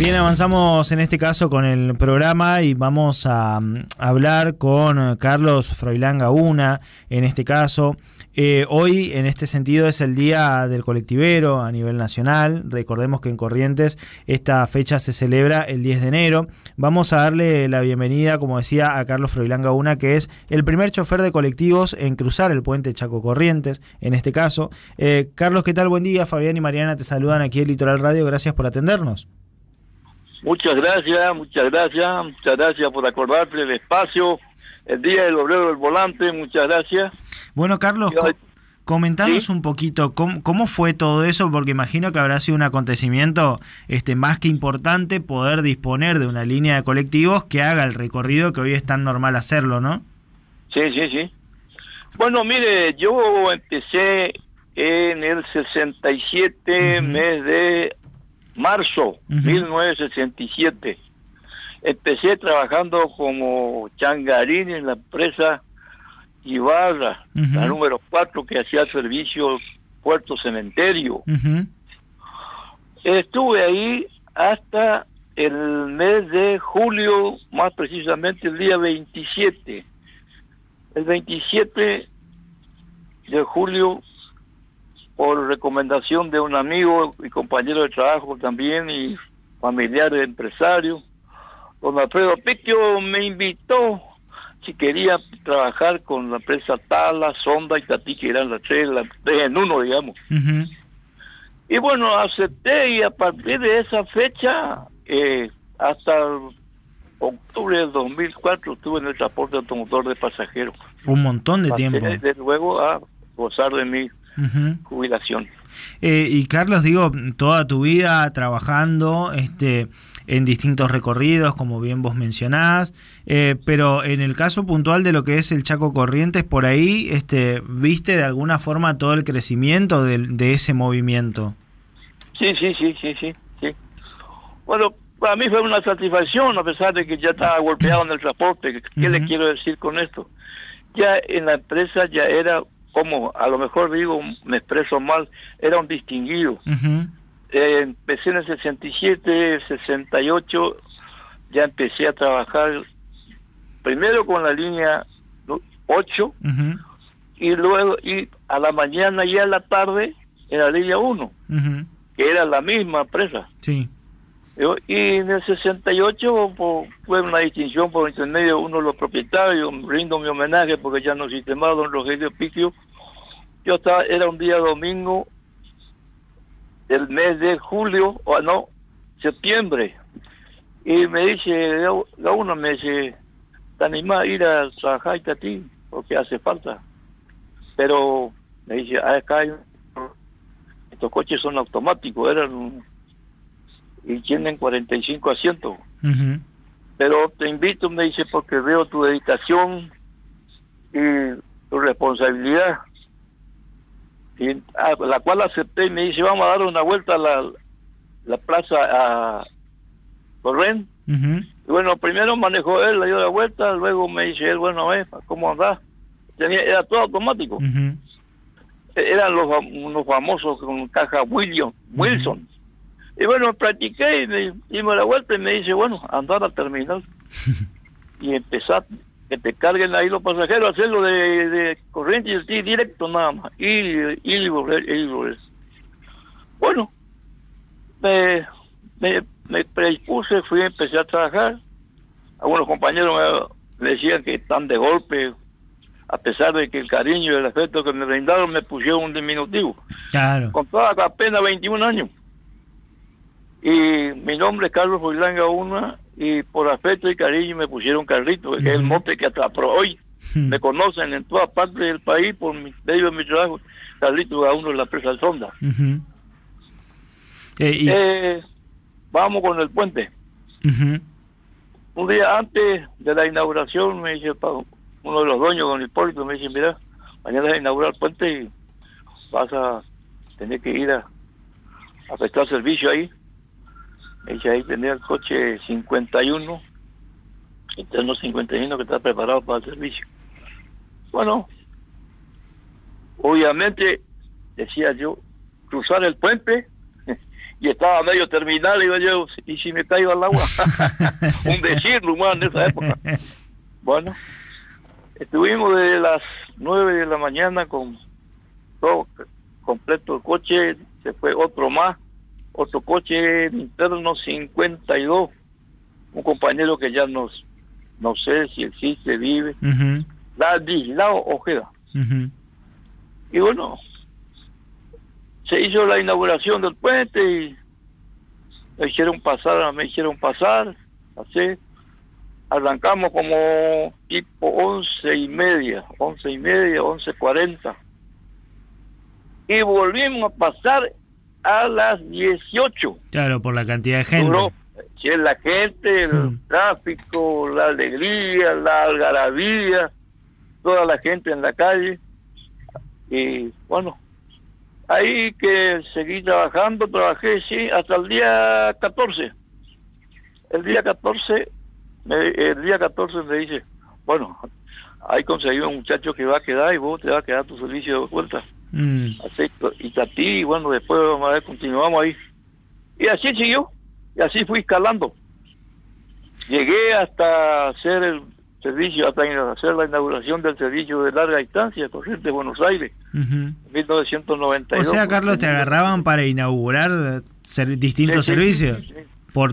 Bien, avanzamos en este caso con el programa y vamos a hablar con Carlos Froylan Gauna en este caso. Hoy, en este sentido, es el Día del Colectivero a nivel nacional. Recordemos que en Corrientes esta fecha se celebra el 10 de enero. Vamos a darle la bienvenida, como decía, a Carlos Froylan Gauna, que es el primer chofer de colectivos en cruzar el puente Chaco Corrientes, en este caso. Carlos, ¿qué tal? Buen día. Fabián y Mariana te saludan aquí en Litoral Radio. Gracias por atendernos. Muchas gracias por acordarte del espacio, el Día del Obrero del Volante, muchas gracias. Bueno, Carlos, comentanos un poquito cómo fue todo eso, porque imagino que habrá sido un acontecimiento más que importante poder disponer de una línea de colectivos que haga el recorrido que hoy es tan normal hacerlo, ¿no? Sí. Bueno, mire, yo empecé en el 67, mes de marzo, 1967. Empecé trabajando como changarín en la empresa Ibarra, la número 4, que hacía servicios Puerto Cementerio. Estuve ahí hasta el mes de julio, más precisamente el día 27. El 27 de julio, por recomendación de un amigo y compañero de trabajo también y familiar de empresario, don Alfredo Piquio me invitó si quería trabajar con la empresa Tala, Sonda y Tatí, que eran las tres en uno, digamos. Y bueno, acepté, y a partir de esa fecha, hasta octubre del 2004, estuve en el transporte automotor de pasajeros. Un montón de tiempo. Desde luego a gozar de mi jubilación. Y Carlos, digo, toda tu vida trabajando en distintos recorridos, como bien vos mencionás, pero en el caso puntual de lo que es el Chaco Corrientes, por ahí viste de alguna forma todo el crecimiento de ese movimiento. Sí. Bueno, para mí fue una satisfacción, a pesar de que ya estaba golpeado en el transporte. ¿Qué le quiero decir con esto? Ya en la empresa ya era, como a lo mejor digo, me expreso mal, era un distinguido. Empecé en el 67, 68, ya empecé a trabajar primero con la línea 8, y luego a la mañana y a la tarde en la línea 1, que era la misma empresa. Sí. Y en el 68 fue una distinción por intermedio de uno de los propietarios. Rindo mi homenaje porque ya no existe más, don Rogelio Piquio. Yo estaba, era un día domingo del mes de julio, o no, septiembre. Y me dice, Gauna, me dice, ¿te animás a ir a Zajaita a ti? Porque hace falta. Pero me dice, acá hay, estos coches son automáticos, eran, y tienen 45 asientos. Pero te invito, me dice, porque veo tu dedicación y tu responsabilidad, y a la cual acepté. Y me dice, vamos a dar una vuelta a la plaza a Corren. Bueno, primero manejó él, le dio la vuelta, luego me dice él, bueno, ¿cómo andás? Era todo automático. Eran unos famosos con caja William, Wilson. Y bueno, practiqué y me dimos la vuelta y me dice, bueno, andar al terminal y empezar, que te carguen ahí los pasajeros, hacerlo de Corrientes y directo nada más, y volver. Bueno, me predispuse, fui, empecé a trabajar. Algunos compañeros me decían que están de golpe, a pesar de que el cariño y el afecto que me brindaron, me pusieron un diminutivo. Claro. Con toda apenas 21 años. Y mi nombre es Carlos Froylan Gauna, y por afecto y cariño me pusieron Carlitos, que es el mote que hasta hoy me conocen en todas partes del país por medio de mi trabajo. Carlitos Gauna es la empresa Sonda. Vamos con el puente. Un día antes de la inauguración me dice uno de los dueños, don Hipólito, me dice, mira, mañana vas a inaugurar el puente y vas a tener que ir a prestar servicio ahí. Ella ahí tenía el coche 51, interno 51, que está preparado para el servicio. Bueno, obviamente, decía yo, cruzar el puente y estaba medio terminal, y digo yo, ¿y si me caigo al agua? Un decirlo, humano, en esa época. Bueno, estuvimos desde las 9 de la mañana con todo completo el coche, se fue otro más, otro coche interno 52, un compañero que ya no sé si existe, vive, la Digilao Ojeda. Y bueno, se hizo la inauguración del puente y me hicieron pasar, así. Arrancamos como tipo 11:40. Y volvimos a pasar a las 18. Claro, por la cantidad de gente. Si es la gente, el tráfico, la alegría, la algarabía, toda la gente en la calle. Y bueno, ahí que seguí trabajando, trabajé, sí, hasta el día 14. El día 14 me dice, bueno, ahí conseguí un muchacho que va a quedar y vos te vas a quedar tu servicio de vuelta. Acepto, y a ti, bueno, después vamos a ver, continuamos ahí. Y así siguió, y así fui escalando. Llegué hasta hacer el servicio, hasta hacer la inauguración del servicio de larga distancia, Corrientes, Buenos Aires, 1992. O sea, Carlos, te agarraban para inaugurar distintos servicios. Sí.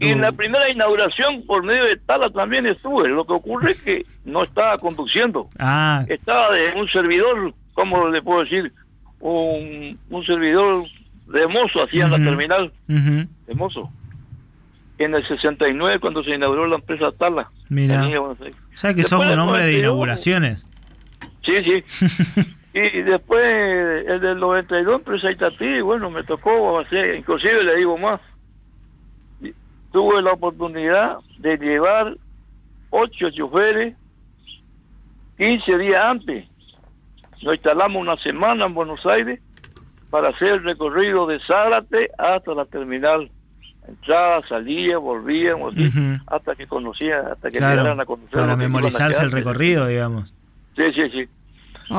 Y en la primera inauguración por medio de Tala también estuve. Lo que ocurre es que no estaba conduciendo. Estaba de un servidor, ¿cómo le puedo decir? Un servidor de mozo, hacía la terminal de mozo. En el 69, cuando se inauguró la empresa Tala. Mira. O sea que sos un hombre de inauguraciones. Sí. Y después, el del 92, empresa Itatí, bueno, me tocó hacer, inclusive le digo más, tuve la oportunidad de llevar 8 choferes 15 días antes. Nos instalamos una semana en Buenos Aires para hacer el recorrido de Zárate hasta la terminal. Entraba, salía, volvíamos, hasta que conocía, hasta que llegaran a conocer. Para memorizarse el recorrido, digamos. Sí.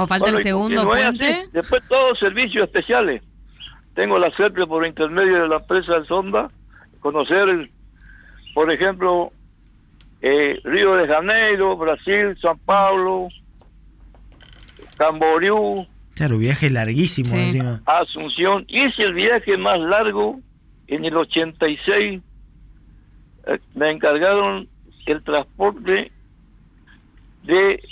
Falta el segundo puente. Así. Después todos servicios especiales. Tengo la SEPRE por intermedio de la empresa del Sonda. Conocer, por ejemplo, Río de Janeiro, Brasil, San Pablo, Camboriú. Claro, viaje larguísimo encima. Asunción. Hice el viaje más largo en el 86. Me encargaron el transporte de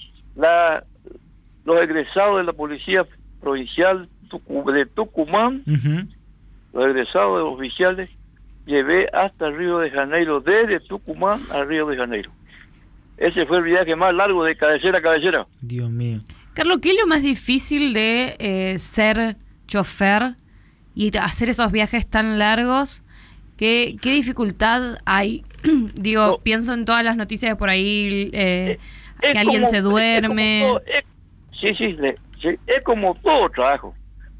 los egresados de la Policía Provincial de Tucumán, los egresados de los oficiales. Llevé hasta Río de Janeiro, desde Tucumán a Río de Janeiro. Ese fue el viaje más largo, de cabecera a cabecera. Dios mío. Carlos, ¿qué es lo más difícil de ser chofer y hacer esos viajes tan largos? ¿Qué dificultad hay? Digo, no, pienso en todas las noticias por ahí, que alguien se duerme. Es como todo trabajo.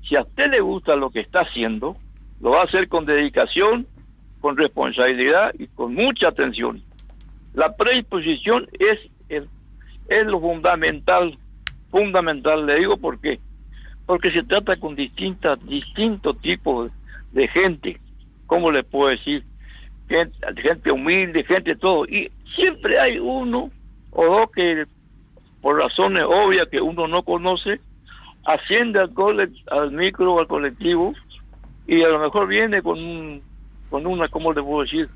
Si a usted le gusta lo que está haciendo, lo va a hacer con dedicación, con responsabilidad y con mucha atención. La predisposición es lo fundamental, le digo por qué. Porque se trata con distintos tipos de gente, ¿cómo le puedo decir? Gente humilde, gente todo. Y siempre hay uno o dos que, por razones obvias que uno no conoce, asciende al micro o al colectivo, y a lo mejor viene con una, ¿cómo le puedo decir?,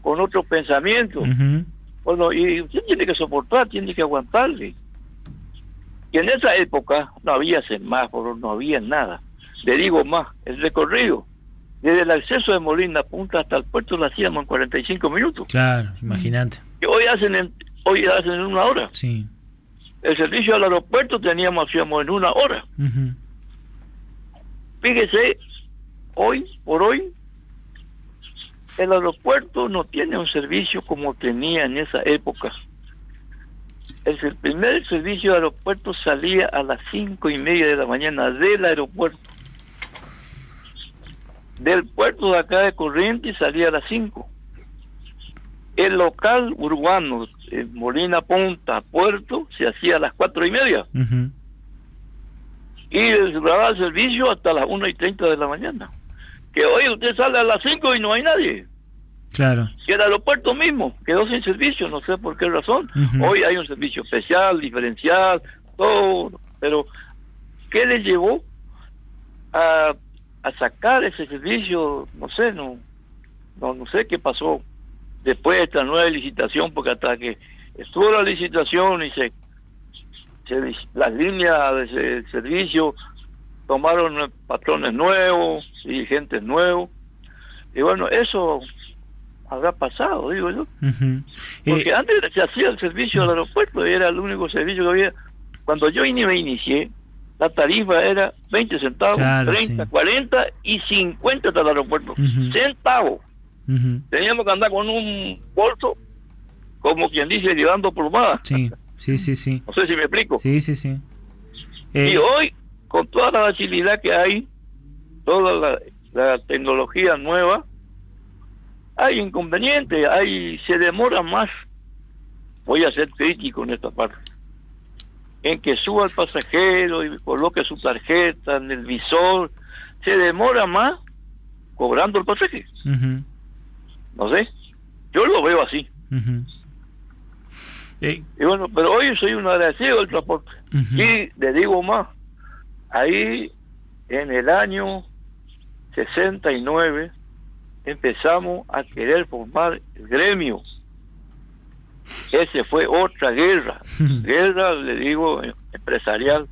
con otro pensamiento. Bueno, y usted tiene que soportar, tiene que aguantarle. Y en esa época no había semáforos, no había nada. Le digo más, el recorrido, desde el acceso de Molina Punta hasta el puerto lo hacíamos en 45 minutos. Claro, imagínate. Que hoy hacen en una hora. Sí. El servicio al aeropuerto hacíamos en una hora. Fíjese, hoy por hoy, el aeropuerto no tiene un servicio como tenía en esa época. El primer servicio de aeropuerto salía a las 5:30 de la mañana del aeropuerto. Del puerto de acá de Corrientes salía a las 5. El local urbano, Molina Punta, puerto, se hacía a las 4:30. Y duraba el servicio hasta las 1:30 de la mañana. que hoy usted sale a las 5 y no hay nadie. Claro. Que el aeropuerto mismo quedó sin servicio, no sé por qué razón. Uh-huh. Hoy hay un servicio especial, diferencial, todo, pero ¿qué les llevó a sacar ese servicio? No sé, no sé qué pasó. Después de esta nueva licitación, porque hasta que estuvo la licitación y las líneas de servicio tomaron patrones nuevos, dirigentes nuevos, y bueno, eso habrá pasado, digo yo. Uh-huh. Porque antes se hacía el servicio al aeropuerto y era el único servicio que había. Cuando yo me inicié, la tarifa era 20 centavos, claro, 30, sí, 40 y 50 hasta el aeropuerto. Uh-huh. Centavos. Uh-huh. Teníamos que andar con un bolso, como quien dice, llevando plumadas. Sí, sí, sí, sí. No sé si me explico. Sí, sí, sí. Y hoy, con toda la facilidad que hay, toda la tecnología nueva, hay inconvenientes, se demora más. Voy a ser crítico en esta parte. En que suba el pasajero y coloque su tarjeta en el visor, se demora más cobrando el pasaje. Uh-huh. No sé, yo lo veo así. Uh-huh. Y bueno, pero hoy soy un agradecido del transporte. Uh-huh. Y le digo más, ahí en el año 69 empezamos a querer formar el gremio. Ese fue otra guerra, le digo, empresarial,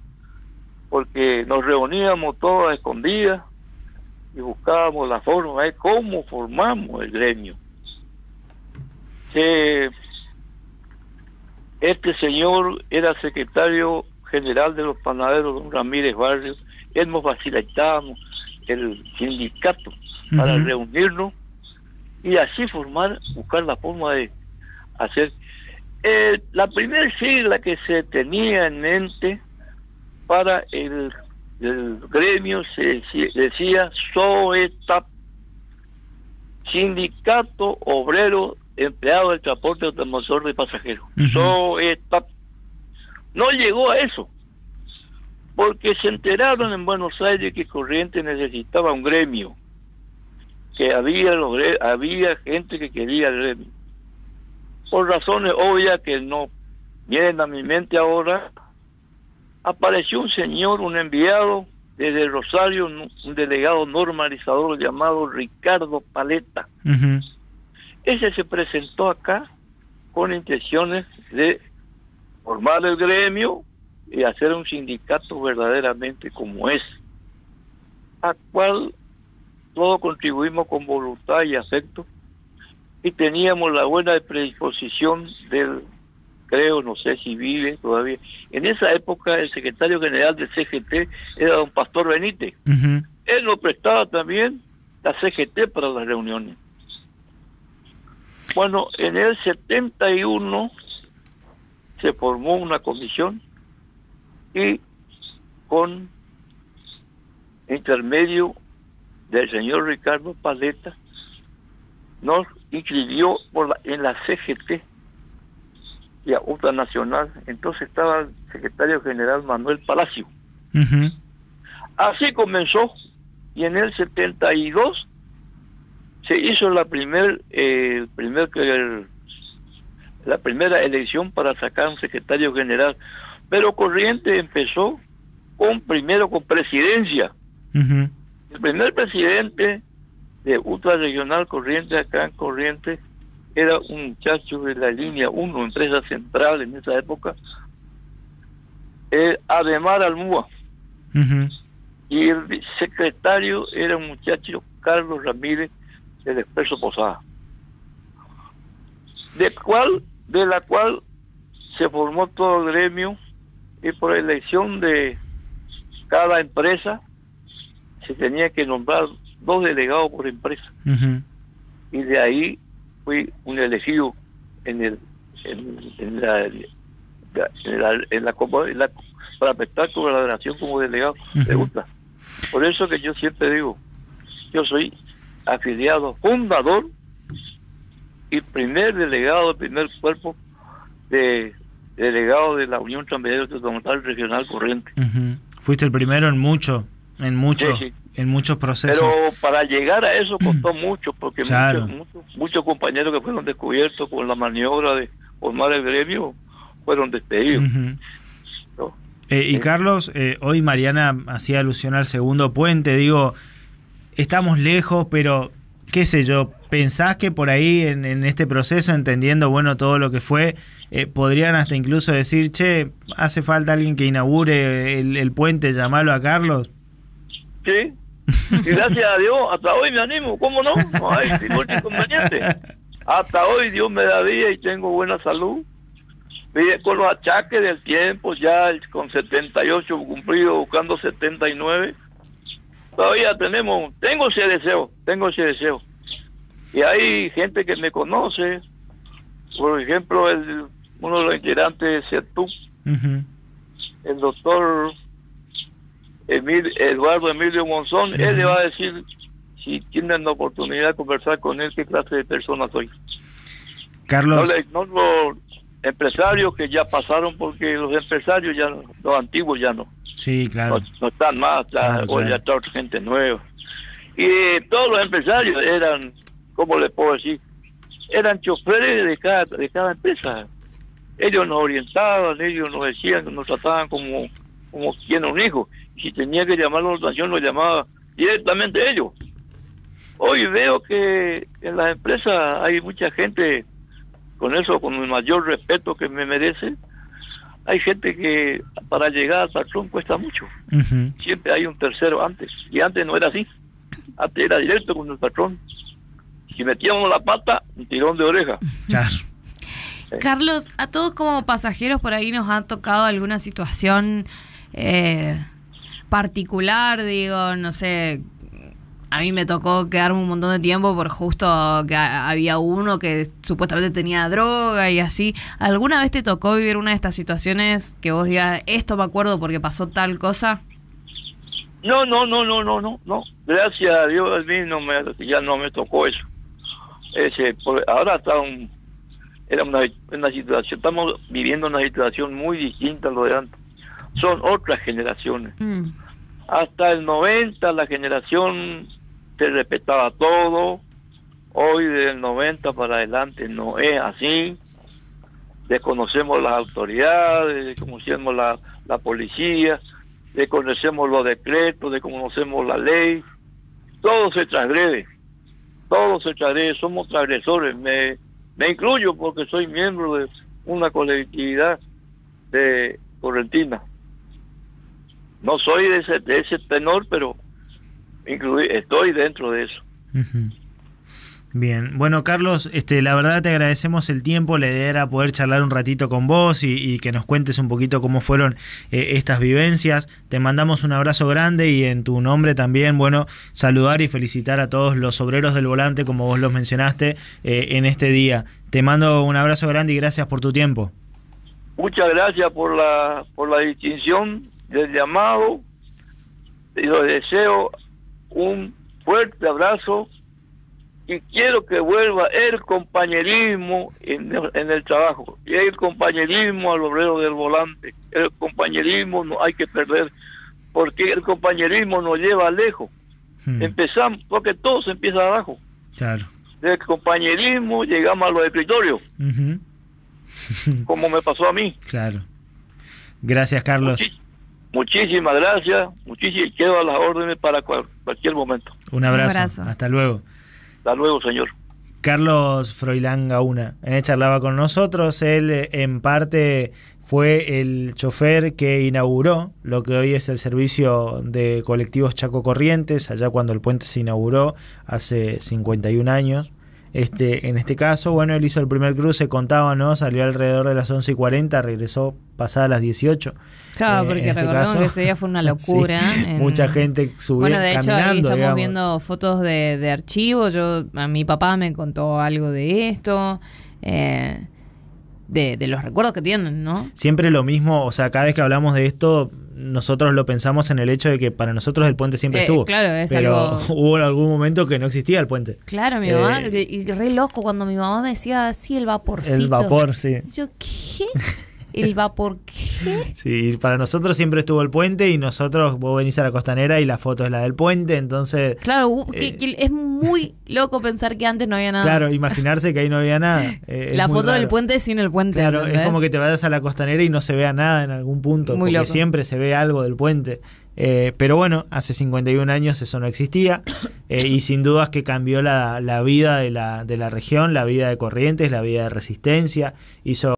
porque nos reuníamos todos a escondidas y buscábamos la forma de cómo formamos el gremio. Este señor era secretario general de los panaderos, don Ramírez Barrios. Él nos facilitábamos el sindicato para reunirnos y así buscar la forma de hacer. La primera sigla que se tenía en mente para el gremio se decía SOETAP, Sindicato Obrero Empleado del Transporte Automotor de Pasajeros. Uh-huh. SOETAP. No llegó a eso, porque se enteraron en Buenos Aires que Corrientes necesitaba un gremio, que había gente que quería el gremio. Por razones obvias que no vienen a mi mente ahora, apareció un señor, un enviado desde Rosario, un delegado normalizador llamado Ricardo Paleta. Uh-huh. Ese se presentó acá con intenciones de formar el gremio y hacer un sindicato verdaderamente como es, al cual todos contribuimos con voluntad y afecto, y teníamos la buena predisposición del, creo, no sé si vive todavía. En esa época el secretario general de CGT era don Pastor Benítez. Uh-huh. Él nos prestaba también la CGT para las reuniones. Bueno, en el 71 se formó una comisión y con intermedio del señor Ricardo Paleta nos inscribió en la CGT y a UTA Nacional. Entonces estaba el secretario general Manuel Palacio. Uh-huh. Así comenzó, y en el 72 se hizo la primera elección para sacar un secretario general, pero Corrientes empezó primero con presidencia. Uh-huh. El primer presidente de UTA Regional Corrientes acá en Corrientes era un muchacho de la línea 1, empresa central en esa época, Ademar Almúa. Uh-huh. Y el secretario era un muchacho, Carlos Ramírez, del Expreso Posada, de la cual se formó todo el gremio, y por elección de cada empresa se tenía que nombrar 2 delegados por empresa. Uh-huh. Y de ahí fui un elegido en la para prestar colaboración como delegado. Uh-huh. De UTA. Por eso que yo siempre digo, yo soy afiliado, fundador y primer delegado, primer cuerpo de delegado de la Unión Tranviaria Regional Corrientes. Uh-huh. Fuiste el primero en mucho. En mucho, sí, sí. en muchos procesos. Pero para llegar a eso costó mucho, porque claro, muchos compañeros que fueron descubiertos con la maniobra de formar el gremio fueron despedidos. Uh-huh. ¿No? Y Carlos, hoy Mariana hacía alusión al segundo puente, digo, estamos lejos, pero qué sé yo, ¿pensás que por ahí en este proceso, entendiendo bueno todo lo que fue, podrían hasta incluso decir, che, hace falta alguien que inaugure el puente, llamalo a Carlos? Sí, y gracias a Dios, hasta hoy me animo, ¿cómo no? No hay ningún inconveniente. Hasta hoy Dios me da vida y tengo buena salud. Mire, con los achaques del tiempo, ya con 78 cumplido, buscando 79, todavía tengo ese deseo, Y hay gente que me conoce, por ejemplo, uno de los integrantes de CETUC, uh-huh, el doctor Eduardo Emilio Monzón, él le va a decir, si tienen la oportunidad de conversar con él, qué clase de persona soy. Carlos, no le ignoro empresarios que ya pasaron, porque los empresarios ya, los antiguos ya no. Sí, claro. No están más, ya está otra gente nueva. Y todos los empresarios eran, ¿cómo le puedo decir? Eran choferes de cada empresa. Ellos nos orientaban, ellos nos decían, nos trataban como quien un hijo. Si tenía que llamar la atención, lo llamaba directamente ellos. Hoy veo que en las empresas hay mucha gente, con eso, con el mayor respeto que me merece, hay gente que para llegar a Sartrón cuesta mucho. Uh-huh. Siempre hay un tercero antes, y antes no era así. Antes era directo con el patrón. Si metíamos la pata, un tirón de oreja. Yes. Carlos, a todos como pasajeros por ahí nos ha tocado alguna situación particular, digo, no sé, a mí me tocó quedarme un montón de tiempo por justo que había uno que supuestamente tenía droga y así. ¿Alguna vez te tocó vivir una de estas situaciones que vos digas, esto me acuerdo porque pasó tal cosa? No. Gracias a Dios, a mí ya no me tocó eso. Ahora era una situación, estamos viviendo una situación muy distinta a lo de antes. Son otras generaciones. Mm. Hasta el 90 la generación se respetaba todo. Hoy del 90 para adelante no es así. Desconocemos las autoridades, desconocemos la policía, desconocemos los decretos, desconocemos la ley, todo se transgrede, somos transgresores, me incluyo porque soy miembro de una colectividad de correntina, no soy de ese tenor, pero estoy dentro de eso. Uh-huh. Bien, bueno Carlos, la verdad te agradecemos el tiempo, la idea era poder charlar un ratito con vos y que nos cuentes un poquito cómo fueron estas vivencias. Te mandamos un abrazo grande y en tu nombre también, bueno, saludar y felicitar a todos los obreros del volante, como vos los mencionaste en este día. Te mando un abrazo grande y gracias por tu tiempo. Muchas gracias por la distinción del llamado y les deseo un fuerte abrazo. Y quiero que vuelva el compañerismo en el trabajo, y el compañerismo al obrero del volante. El compañerismo no hay que perder, porque el compañerismo nos lleva lejos. Hmm. Empezamos, porque todo se empieza abajo. Claro. Del compañerismo llegamos a los escritorios, uh-huh, como me pasó a mí. Claro. Gracias, Carlos. Muchísimas gracias. Quedo a las órdenes para cualquier momento. Un abrazo. Hasta luego. Hasta luego, señor. Carlos Froylan Gauna charlaba con nosotros. Él en parte fue el chofer que inauguró lo que hoy es el servicio de colectivos Chaco-Corrientes, allá cuando el puente se inauguró hace 51 años. En este caso, bueno, él hizo el primer cruce, contaba, ¿no? Salió alrededor de las 11:40, regresó pasada las 18. Claro, porque recordemos que ese día fue una locura. Sí, mucha gente subió caminando. Bueno, de hecho, ahí estamos viendo fotos de archivo. A mi papá me contó algo de esto, de los recuerdos que tienen, ¿no? Siempre lo mismo, o sea, cada vez que hablamos de esto, nosotros lo pensamos en el hecho de que para nosotros el puente siempre estuvo. Claro, hubo algún momento que no existía el puente. Claro, mi mamá, y re loco cuando mi mamá me decía, sí, el vaporcito. El vapor, sí. Y yo, ¿qué? El vapor, ¿qué? Sí, para nosotros siempre estuvo el puente y nosotros, vos venís a la costanera y la foto es la del puente, entonces... Claro, que es muy loco pensar que antes no había nada. Claro, imaginarse que ahí no había nada. La foto del puente sin el puente. Claro, ¿entendés? Es como que te vayas a la costanera y no se vea nada en algún punto, muy porque loco. Siempre se ve algo del puente. Pero bueno, hace 51 años eso no existía y sin dudas que cambió la vida de la región, la vida de Corrientes, la vida de Resistencia, hizo...